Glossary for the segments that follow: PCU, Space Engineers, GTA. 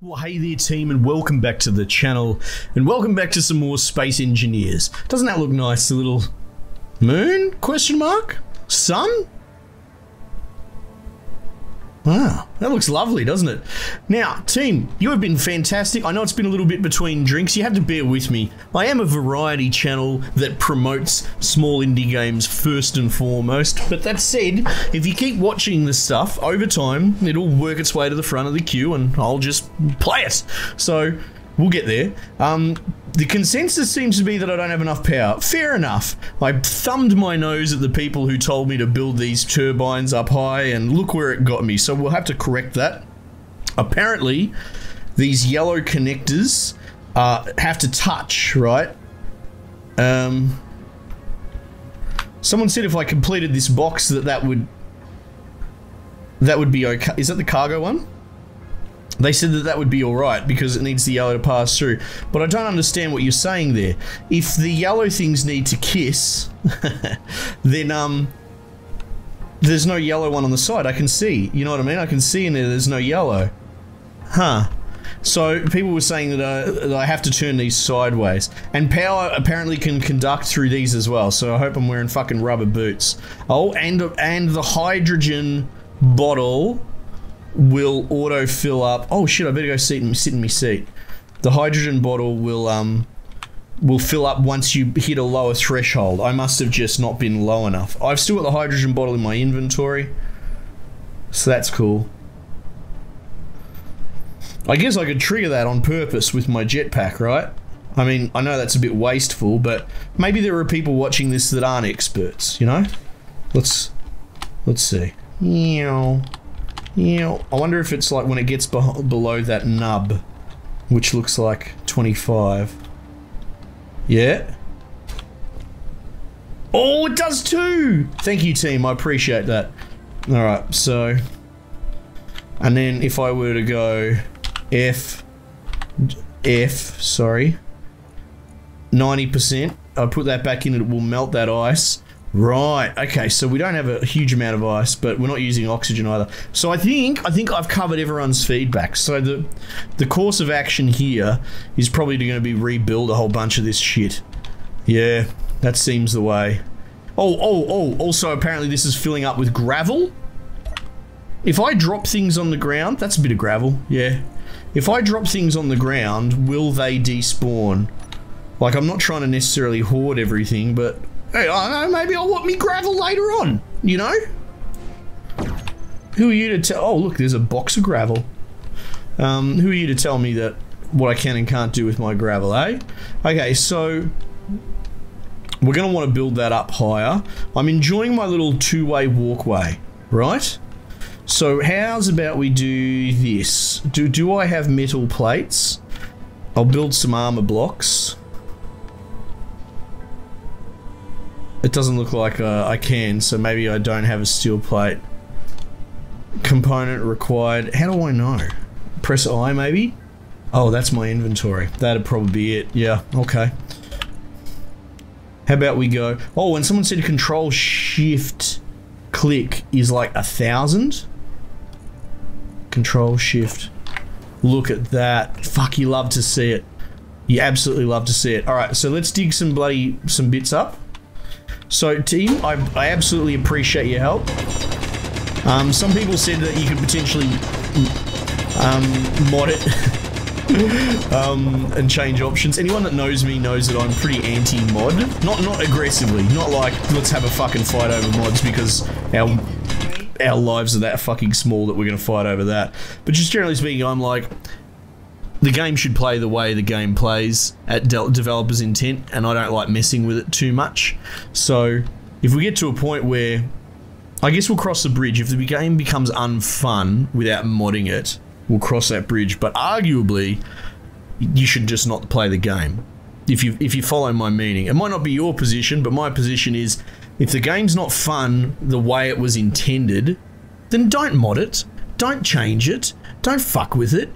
Well, hey there team, and welcome back to the channel, and welcome back to some more Space Engineers. Doesn't that look nice, the little moon? Question mark? Sun? Wow, that looks lovely, doesn't it? Now, team, you have been fantastic. I know it's been a little bit between drinks. You have to bear with me. I am a variety channel that promotes small indie games first and foremost. But that said, if you keep watching this stuff, over time, it'll work its way to the front of the queue and I'll just play it. So, we'll get there. The consensus seems to be that I don't have enough power. Fair enough. I thumbed my nose at the people who told me to build these turbines up high, and look where it got me, so we'll have to correct that. Apparently, these yellow connectors have to touch, right? Someone said if I completed this box that would be okay. Is that the cargo one? They said that would be alright because it needs the yellow to pass through. But I don't understand what you're saying there. If the yellow things need to kiss, then there's no yellow one on the side. I can see. You know what I mean? I can see in there there's no yellow. Huh. So people were saying that I have to turn these sideways. And power apparently can conduct through these as well. So I hope I'm wearing fucking rubber boots. Oh, and the hydrogen bottle will auto fill up. Oh shit, I better go sit in my seat. The hydrogen bottle will fill up once you hit a lower threshold. I must have just not been low enough. I've still got the hydrogen bottle in my inventory, so that's cool. I guess I could trigger that on purpose with my jetpack, right? I mean, I know that's a bit wasteful, but maybe there are people watching this that aren't experts, you know? Let's see. Meow. You know, I wonder if it's like when it gets below that nub, which looks like 25. Yeah. Oh, it does too! Thank you, team. I appreciate that. Alright, so... And then if I were to go... Sorry. 90%. I put that back in and it will melt that ice. Right, okay, so we don't have a huge amount of ice, but we're not using oxygen either. So I think I've covered everyone's feedback. So the course of action here is probably going to be rebuild a whole bunch of this shit. Yeah, that seems the way. Oh, also apparently this is filling up with gravel. If I drop things on the ground, that's a bit of gravel, yeah. If I drop things on the ground, will they despawn? Like, I'm not trying to necessarily hoard everything, but... Hey, I don't know, maybe I'll want me gravel later on, you know? Who are you to tell- oh look, there's a box of gravel. Who are you to tell me that what I can and can't do with my gravel, eh? Okay, so... We're gonna want to build that up higher. I'm enjoying my little two-way walkway, right? So how's about we do this? Do I have metal plates? I'll build some armor blocks. It doesn't look like I can, so maybe I don't have a steel plate. Component required. How do I know? Press I, maybe? Oh, that's my inventory. That'd probably be it. Yeah, okay. How about we go... Oh, and someone said Control-Shift-Click is like 1,000. Control-Shift. Look at that. Fuck, you love to see it. You absolutely love to see it. Alright, so let's dig some bits up. So, team, I absolutely appreciate your help. Some people said that you could potentially mod it and change options. Anyone that knows me knows that I'm pretty anti-mod. Not aggressively. Not like, let's have a fucking fight over mods because our lives are that fucking small that we're going to fight over that. But just generally speaking, I'm like... The game should play the way the game plays at developer's intent, and I don't like messing with it too much. So, if we get to a point where... I guess we'll cross the bridge. If the game becomes unfun without modding it, we'll cross that bridge. But arguably, you should just not play the game. If you follow my meaning. It might not be your position, but my position is, if the game's not fun the way it was intended, then don't mod it. Don't change it. Don't fuck with it.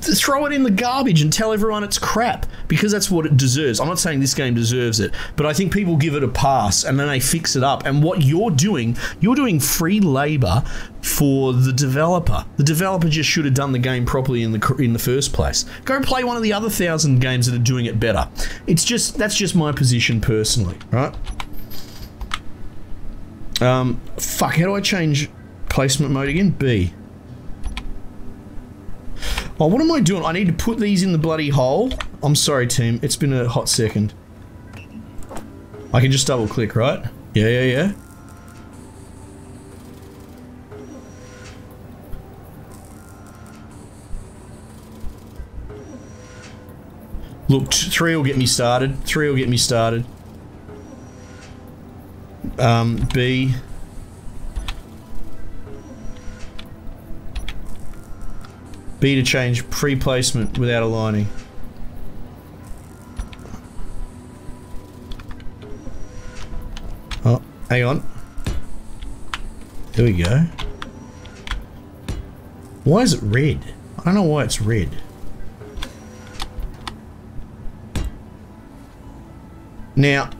throw it in the garbage and tell everyone it's crap, because that's what it deserves. I'm not saying this game deserves it, but I think people give it a pass and then they fix it up. And what you're doing free labor for the developer. The developer just should have done the game properly in the first place. Go play one of the other 1,000 games that are doing it better. It's just, that's just my position personally, right? Fuck, how do I change placement mode again? B. Oh, what am I doing? I need to put these in the bloody hole. I'm sorry, team. It's been a hot second. I can just double click, right? Yeah, yeah, yeah. Look, 3 will get me started. 3 will get me started. B. B to change free placement without aligning. Oh, hang on. There we go. Why is it red? I don't know why it's red. Now,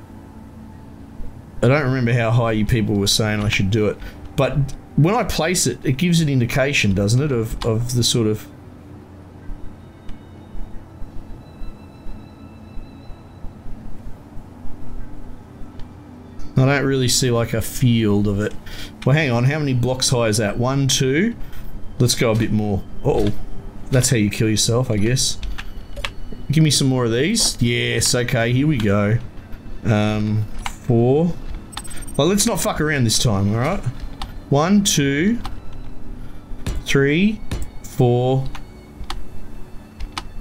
I don't remember how high you people were saying I should do it, but when I place it, it gives an indication, doesn't it, of the sort of... I don't really see like a field of it. Well, hang on, how many blocks high is that? 1, 2. Let's go a bit more. Uh-oh. That's how you kill yourself, I guess. Give me some more of these. Yes, okay, here we go. 4. Well, let's not fuck around this time, alright? 1, 2, 3, 4,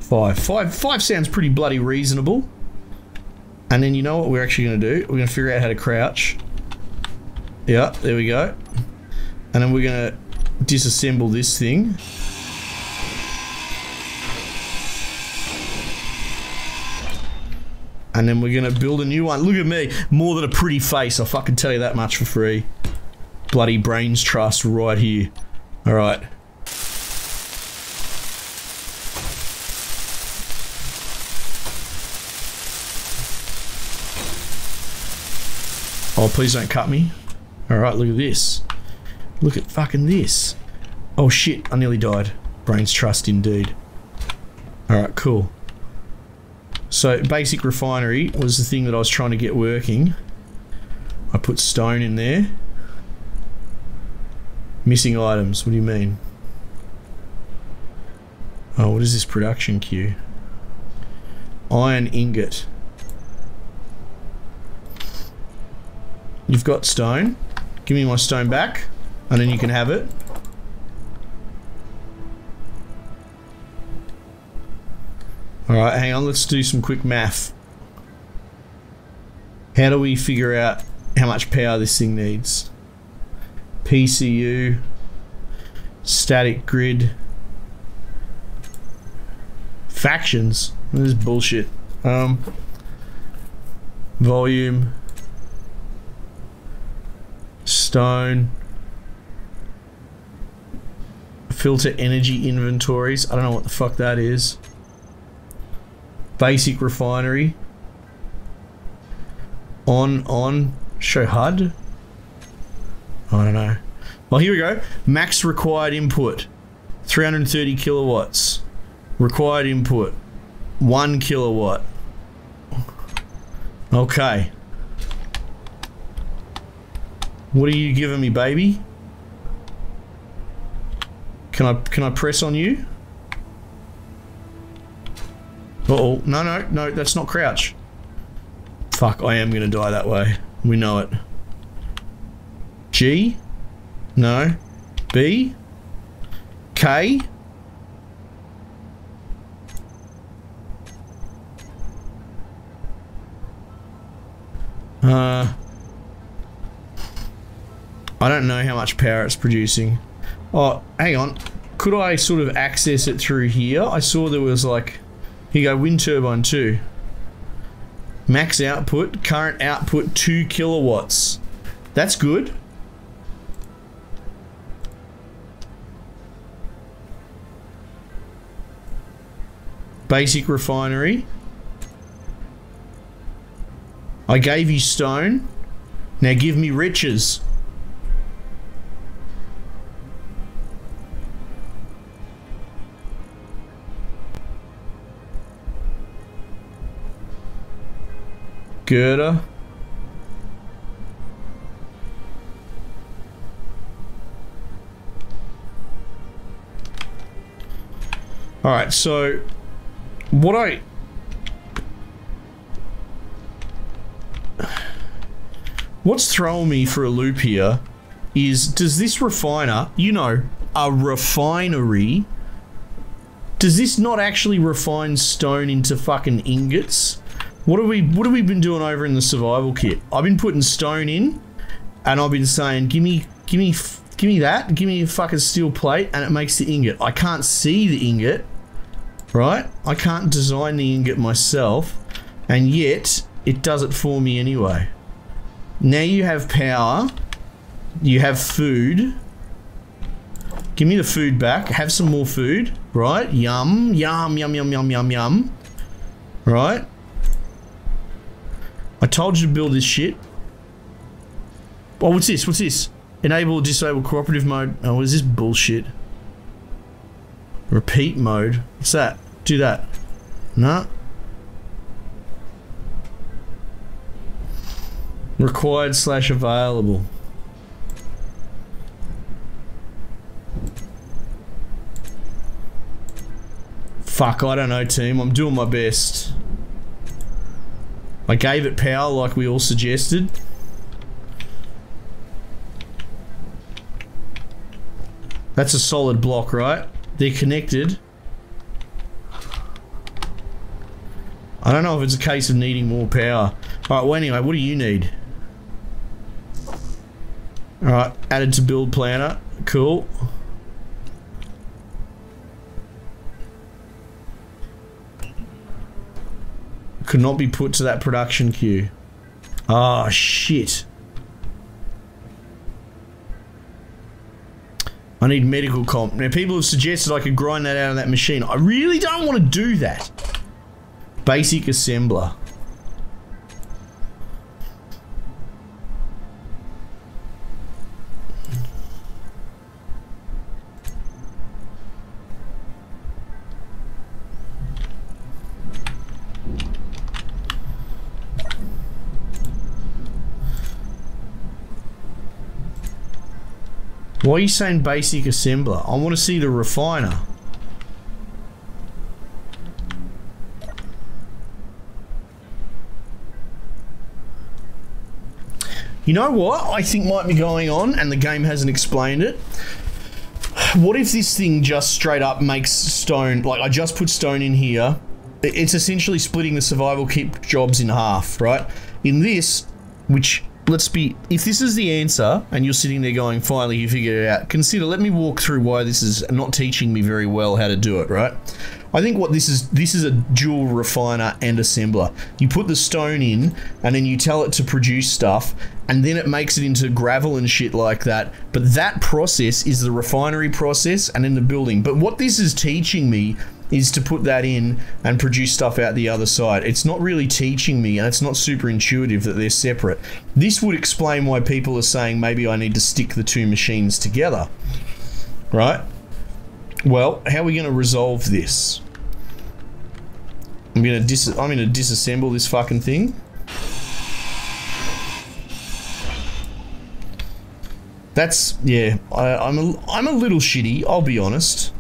5. 5 sounds pretty bloody reasonable. And then you know what we're actually going to do? We're going to figure out how to crouch. Yeah, there we go. And then we're going to disassemble this thing. And then we're going to build a new one. Look at me. More than a pretty face, I'll fucking tell you that much for free. Bloody brains trust right here. All right. Oh, please don't cut me. All right, look at this. Look at fucking this. Oh shit, I nearly died. Brains trust indeed. All right, cool. So basic refinery was the thing that I was trying to get working. I put stone in there. Missing items, what do you mean? Oh, what is this production queue? Iron ingot. You've got stone. Give me my stone back, and then you can have it. Alright, hang on, let's do some quick math. How do we figure out how much power this thing needs? PCU, static grid, factions. This is bullshit. Volume, stone, filter energy inventories. I don't know what the fuck that is. Basic refinery. On, show HUD. I don't know. Well, here we go. Max required input. 330 kilowatts. Required input. 1 kilowatt. Okay. What are you giving me, baby? Can I press on you? Uh-oh. No, no, no. That's not crouch. Fuck, I am gonna die that way. We know it. G, no, B, K, I don't know how much power it's producing. Oh, hang on, could I sort of access it through here? I saw there was like, here you go, wind turbine 2. Max output, current output 2 kilowatts. That's good. Basic refinery. I gave you stone. Now give me riches. Girder. Alright, so what what's throwing me for a loop here is, does this refiner, you know, a refinery, does this not actually refine stone into fucking ingots? What have we been doing over in the survival kit? I've been putting stone in, and I've been saying, give me that, give me a fucking steel plate, and it makes the ingot. I can't see the ingot, right? I can't design the ingot myself, and yet it does it for me anyway. Now you have power, you have food. Give me the food back, have some more food, right? Yum, yum, yum, yum, yum, yum, yum, right? I told you to build this shit. Oh, what's this? What's this? Enable or disable cooperative mode. Oh, what is this bullshit? Repeat mode. What's that? Do that. No. Required / available. Fuck, I don't know, team. I'm doing my best. I gave it power like we all suggested. That's a solid block, right? They're connected. I don't know if it's a case of needing more power. Alright, well anyway, what do you need? Alright, added to build planner. Cool. Could not be put to that production queue. Ah, shit. I need medical comp. Now, people have suggested I could grind that out of that machine. I really don't want to do that. Basic assembler. Why are you saying basic assembler? I want to see the refiner. You know what I think might be going on, and the game hasn't explained it? What if this thing just straight up makes stone, like I just put stone in here. It's essentially splitting the survival kit jobs in half, right? In this, which... let's be, if this is the answer and you're sitting there going, finally you figured it out, consider, let me walk through why this is not teaching me very well how to do it, right? I think what this is a dual refiner and assembler. You put the stone in and then you tell it to produce stuff and then it makes it into gravel and shit like that. But that process is the refinery process and then the building. But what this is teaching me is to put that in and produce stuff out the other side. It's not really teaching me, and it's not super intuitive that they're separate. This would explain why people are saying maybe I need to stick the two machines together, right? Well, how are we gonna resolve this? I'm gonna disassemble this fucking thing. That's, yeah, I'm a little shitty, I'll be honest.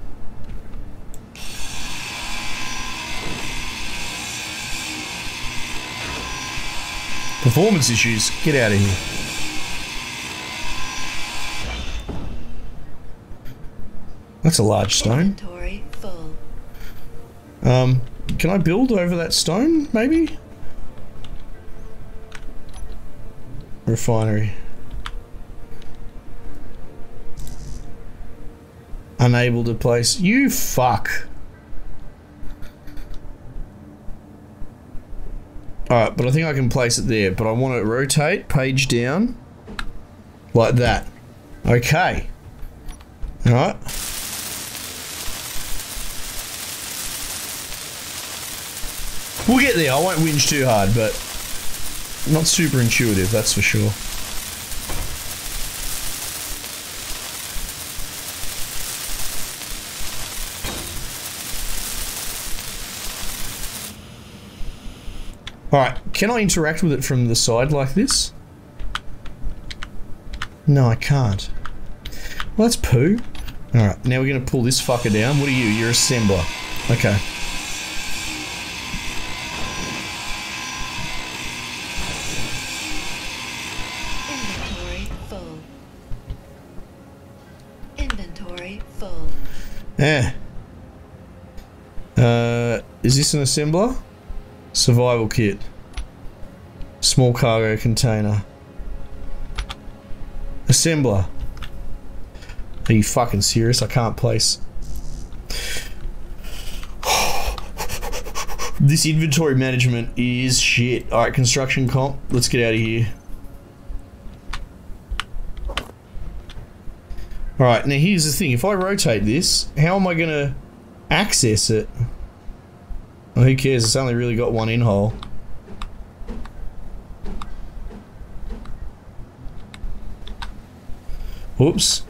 Performance issues, get out of here. That's a large stone. Full. Can I build over that stone, maybe? Refinery. Unable to place, you fuck. Alright, but I think I can place it there, but I want to rotate, page down, like that. Okay. Alright. We'll get there, I won't whinge too hard, but not super intuitive, that's for sure. Alright, can I interact with it from the side like this? No, I can't. Well, that's poo. Alright, now we're gonna pull this fucker down. What are you? You're assembler. Okay. Inventory full. Yeah. Is this an assembler? Survival kit. Small cargo container. Assembler. Are you fucking serious? I can't place. This inventory management is shit. Alright, construction comp. Let's get out of here. Alright, now here's the thing. If I rotate this, how am I gonna access it? Well, who cares? It's only really got one in hole. Whoops.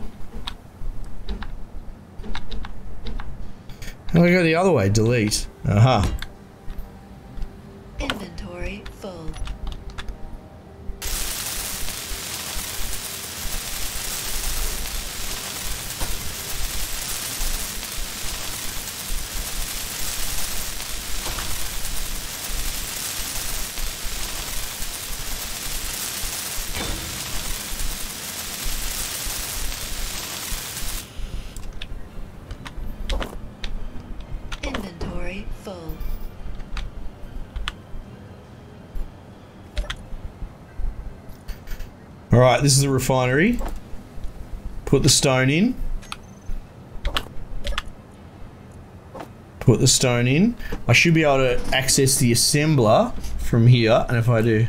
How do I go the other way? Delete. Aha. Inventory full. Alright, this is the refinery. Put the stone in. Put the stone in. I should be able to access the assembler from here, and if I do...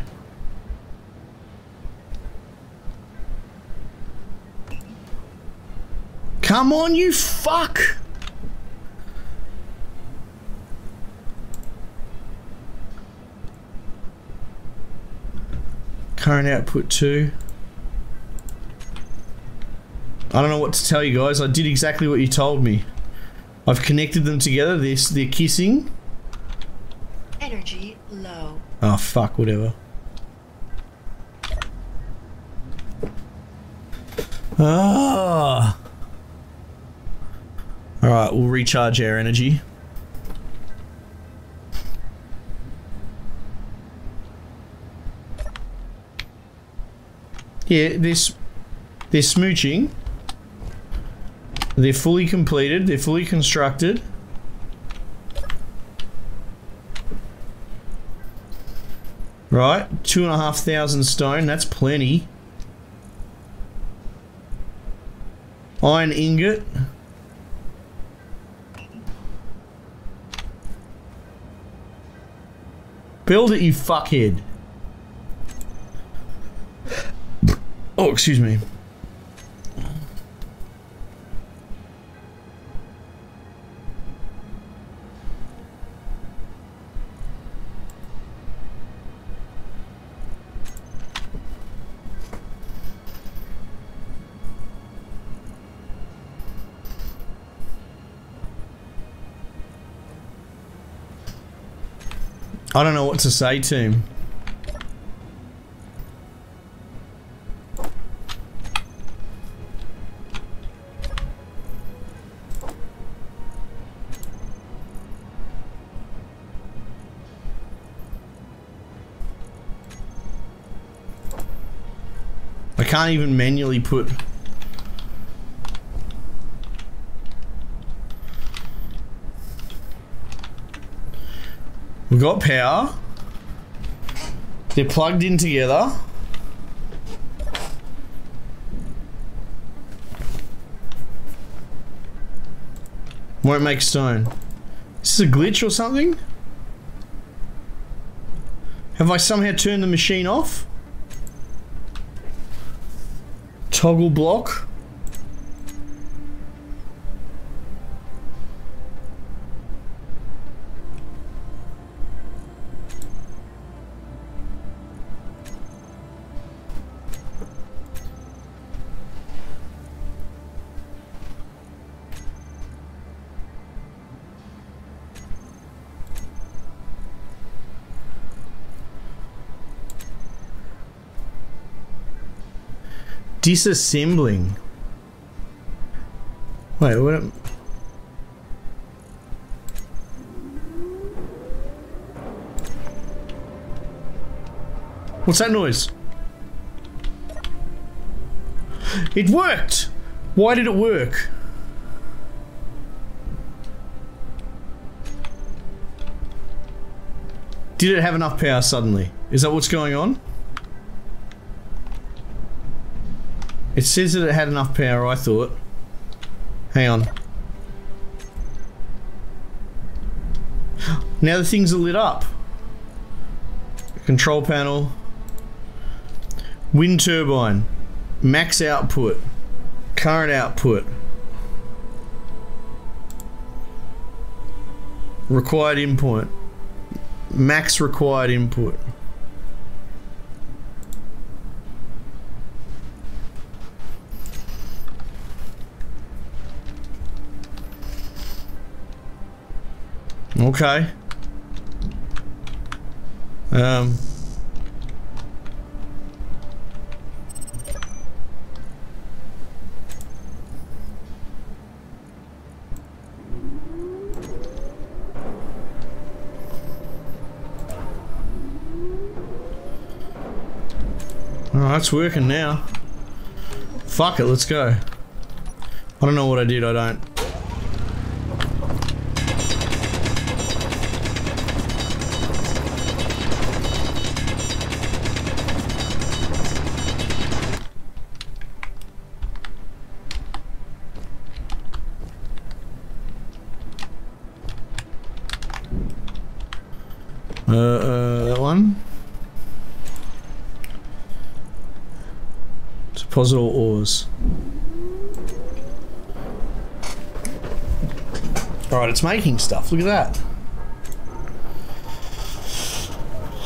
Come on, you fuck! Current output 2. I don't know what to tell you guys. I did exactly what you told me. I've connected them together. They're kissing. Energy low. Oh fuck, whatever. Ah. All right, we'll recharge our energy. Yeah, they're smooching. They're fully completed, they're fully constructed. Right, 2,500 stone, that's plenty. Iron ingot. Build it, you fuckhead. Oh, excuse me. I don't know what to say, team. I can't even manually put... We've got power. They're plugged in together. Won't make stone. Is this a glitch or something? Have I somehow turned the machine off? Toggle block. Disassembling. Wait, what? What's that noise? It worked! Why did it work? Did it have enough power suddenly? Is that what's going on? It says that it had enough power, I thought. Hang on. Now the things are lit up. Control panel. Wind turbine. Max output. Current output. Required input. Max required input. Okay. Oh, it's working now. Fuck it, let's go. I don't know what I did, I don't. That one. Deposit all ores. Alright, it's making stuff. Look at that.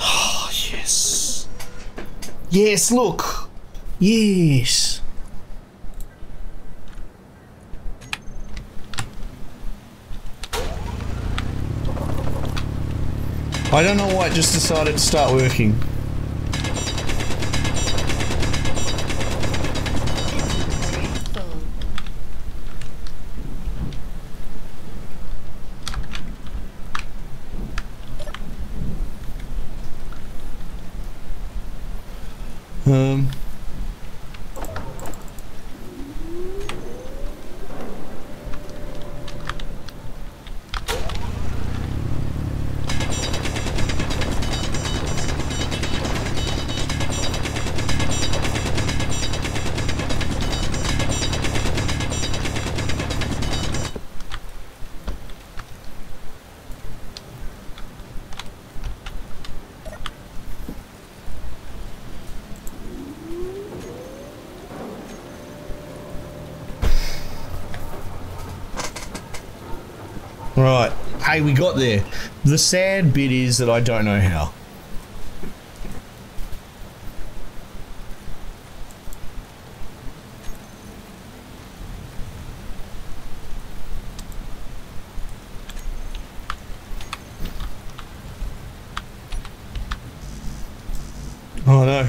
Oh, yes. Yes, look. Yes. I don't know why it just decided to start working. Right, hey, we got there. The sad bit is that I don't know how. Oh no.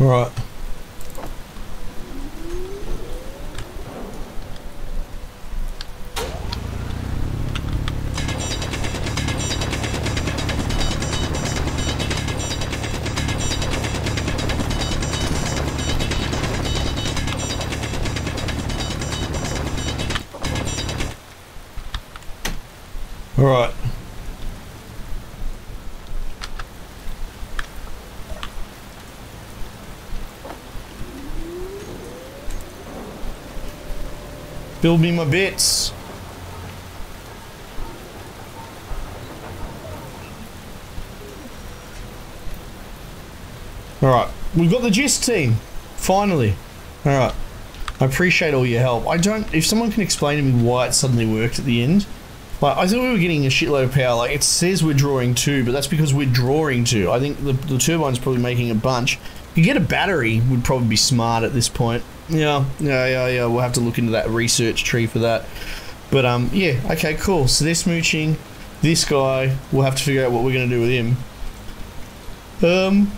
Alright. Alright. Build me my bits. All right, we've got the gist, team. Finally. All right. I appreciate all your help. I don't, if someone can explain to me why it suddenly worked at the end. Like, I thought we were getting a shitload of power. Like, it says we're drawing two, but that's because we're drawing two. I think the turbine's probably making a bunch. You get a battery would probably be smart at this point. Yeah. We'll have to look into that research tree for that. But, yeah, okay, cool. So they're smooching. This guy, we'll have to figure out what we're going to do with him.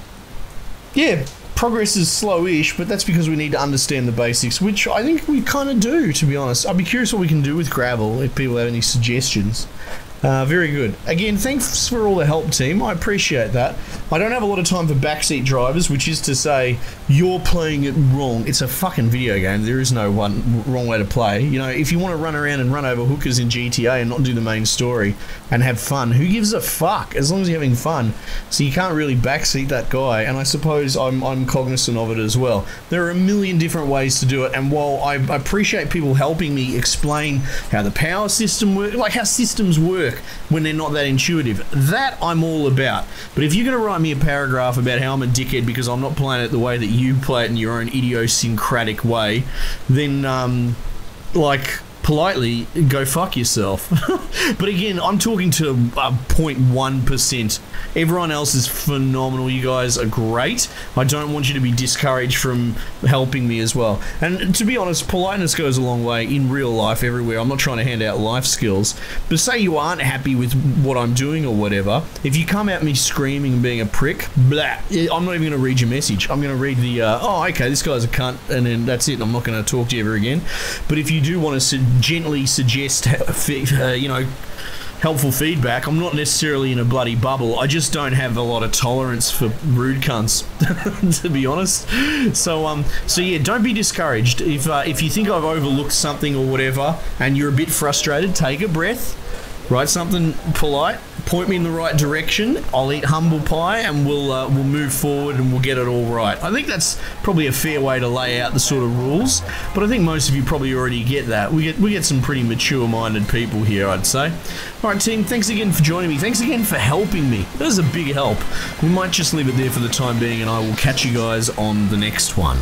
Yeah, progress is slow-ish, but that's because we need to understand the basics, which I think we kind of do, to be honest. I'd be curious what we can do with gravel, if people have any suggestions. Very good. Again, thanks for all the help, team. I appreciate that. I don't have a lot of time for backseat drivers, which is to say, you're playing it wrong. It's a fucking video game. There is no one wrong way to play. You know, if you want to run around and run over hookers in GTA and not do the main story and have fun, who gives a fuck? As long as you're having fun. So you can't really backseat that guy, and I suppose I'm cognizant of it as well. There are a million different ways to do it, and while I appreciate people helping me explain how the power system works, like how systems work, when they're not that intuitive. That I'm all about. But if you're going to write me a paragraph about how I'm a dickhead because I'm not playing it the way that you play it in your own idiosyncratic way, then, like, politely, go fuck yourself. But again, I'm talking to 0.1%. Everyone else is phenomenal. You guys are great. I don't want you to be discouraged from helping me as well. And to be honest, politeness goes a long way in real life everywhere. I'm not trying to hand out life skills. But say you aren't happy with what I'm doing or whatever. If you come at me screaming and being a prick, blah, I'm not even going to read your message. I'm going to read the, oh, okay, this guy's a cunt, and then that's it. I'm not going to talk to you ever again. But if you do want to gently suggest, you know, helpful feedback, I'm not necessarily in a bloody bubble. I just don't have a lot of tolerance for rude cunts, to be honest. So, so yeah, don't be discouraged. If you think I've overlooked something or whatever, and you're a bit frustrated, take a breath, write something polite, point me in the right direction, I'll eat humble pie, and we'll move forward and we'll get it all right. I think that's probably a fair way to lay out the sort of rules, but I think most of you probably already get that. We get some pretty mature-minded people here, I'd say. All right, team, thanks again for joining me. Thanks again for helping me. That was a big help. We might just leave it there for the time being, and I will catch you guys on the next one.